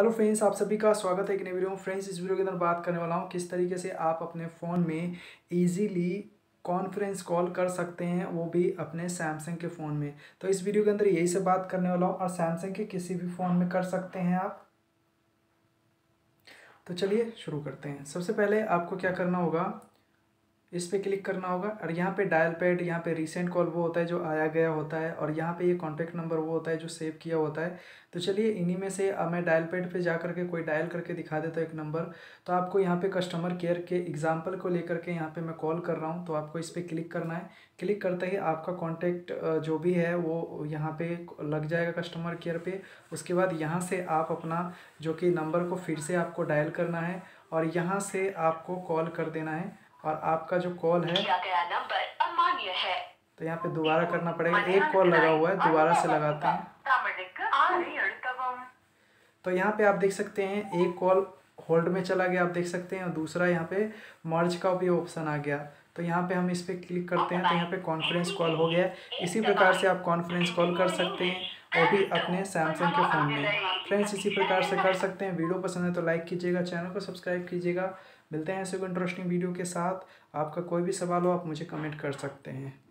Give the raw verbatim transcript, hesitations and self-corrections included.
Hello friends, आप सभी का स्वागत है एक नई वीडियो में। फ्रेंड्स, इस वीडियो के अंदर बात करने वाला हूँ किस तरीके से आप अपने फ़ोन में इजीली कॉन्फ्रेंस कॉल कर सकते हैं, वो भी अपने सैमसंग के फ़ोन में। तो इस वीडियो के अंदर यही से बात करने वाला हूँ और सैमसंग के किसी भी फ़ोन में कर सकते हैं आप। तो चलिए शुरू करते हैं। सबसे पहले आपको क्या करना होगा, इस पर क्लिक करना होगा और यहाँ पे डायल पैड, यहाँ पे रिसेंट कॉल वो होता है जो आया गया होता है और यहाँ पे ये कॉन्टैक्ट नंबर वो होता है जो सेव किया होता है। तो चलिए इन्हीं में से अब मैं डायल पैड पे जा करके कोई डायल करके दिखा देता हूँ एक नंबर। तो आपको यहाँ पे कस्टमर केयर के एग्जाम्पल को लेकर के यहाँ पे मैं कॉल कर रहा हूँ, तो आपको इस पर क्लिक करना है। क्लिक करते ही आपका कॉन्टैक्ट जो भी है वो यहाँ पर लग जाएगा कस्टमर केयर पर। उसके बाद यहाँ से आप अपना जो कि नंबर को फिर से आपको डायल करना है और यहाँ से आपको कॉल कर देना है और आपका जो कॉल है, है। तो यहाँ पे दोबारा करना पड़ेगा। एक कॉल लगा हुआ है, दोबारा से लगाते हैं। तो यहाँ पे आप देख सकते हैं एक कॉल होल्ड में चला गया, आप देख सकते हैं, और दूसरा यहाँ पे मर्ज का भी ऑप्शन आ गया। तो यहाँ पे हम इस पर क्लिक करते हैं तो यहाँ पे कॉन्फ्रेंस कॉल हो गया। इसी प्रकार से आप कॉन्फ्रेंस कॉल कर सकते हैं वो भी अपने सैमसंग के फ़ोन में। फ्रेंड्स, इसी प्रकार से कर सकते हैं। वीडियो पसंद है तो लाइक कीजिएगा, चैनल को सब्सक्राइब कीजिएगा। मिलते हैं ऐसे कोई इंटरेस्टिंग वीडियो के साथ। आपका कोई भी सवाल हो आप मुझे कमेंट कर सकते हैं।